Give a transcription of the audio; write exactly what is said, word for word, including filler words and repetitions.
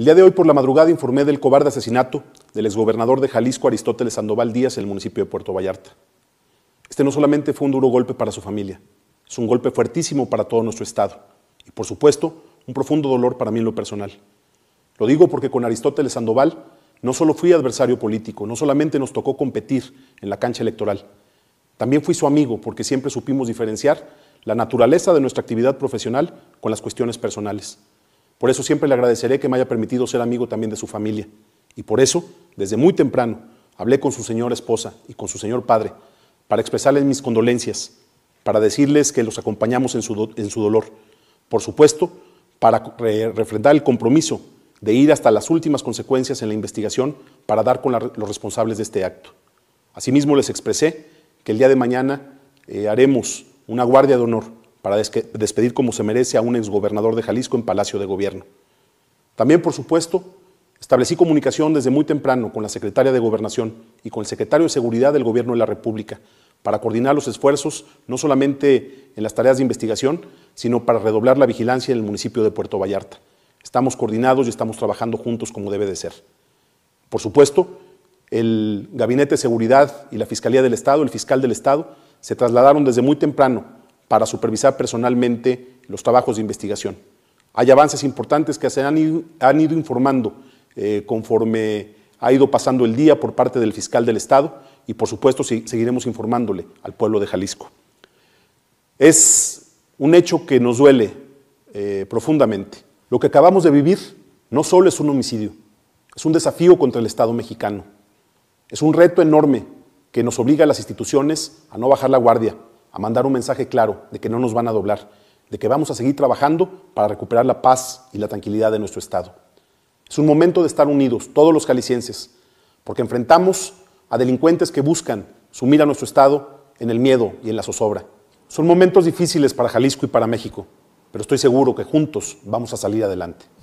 El día de hoy por la madrugada informé del cobarde asesinato del exgobernador de Jalisco, Aristóteles Sandoval Díaz, en el municipio de Puerto Vallarta. Este no solamente fue un duro golpe para su familia, es un golpe fuertísimo para todo nuestro Estado y, por supuesto, un profundo dolor para mí en lo personal. Lo digo porque con Aristóteles Sandoval no solo fui adversario político, no solamente nos tocó competir en la cancha electoral, también fui su amigo porque siempre supimos diferenciar la naturaleza de nuestra actividad profesional con las cuestiones personales. Por eso siempre le agradeceré que me haya permitido ser amigo también de su familia. Y por eso, desde muy temprano, hablé con su señora esposa y con su señor padre para expresarles mis condolencias, para decirles que los acompañamos en su, do en su dolor. Por supuesto, para re refrendar el compromiso de ir hasta las últimas consecuencias en la investigación para dar con la re los responsables de este acto. Asimismo, les expresé que el día de mañana eh, haremos una guardia de honor para des despedir como se merece a un exgobernador de Jalisco en Palacio de Gobierno. También, por supuesto, establecí comunicación desde muy temprano con la Secretaría de Gobernación y con el Secretario de Seguridad del Gobierno de la República para coordinar los esfuerzos no solamente en las tareas de investigación, sino para redoblar la vigilancia en el municipio de Puerto Vallarta. Estamos coordinados y estamos trabajando juntos como debe de ser. Por supuesto, el Gabinete de Seguridad y la Fiscalía del Estado, el Fiscal del Estado, se trasladaron desde muy temprano para supervisar personalmente los trabajos de investigación. Hay avances importantes que se han ido, han ido informando eh, conforme ha ido pasando el día por parte del Fiscal del Estado y, por supuesto, si, seguiremos informándole al pueblo de Jalisco. Es un hecho que nos duele eh, profundamente. Lo que acabamos de vivir no solo es un homicidio, es un desafío contra el Estado mexicano. Es un reto enorme que nos obliga a las instituciones a no bajar la guardia, a mandar un mensaje claro de que no nos van a doblar, de que vamos a seguir trabajando para recuperar la paz y la tranquilidad de nuestro Estado. Es un momento de estar unidos, todos los jaliscienses, porque enfrentamos a delincuentes que buscan sumir a nuestro Estado en el miedo y en la zozobra. Son momentos difíciles para Jalisco y para México, pero estoy seguro que juntos vamos a salir adelante.